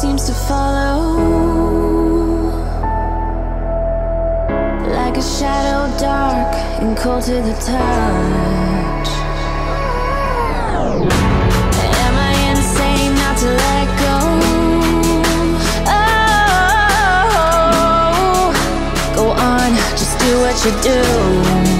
seems to follow, like a shadow dark and cold to the touch. Am I insane not to let go? Oh, go on, just do what you do.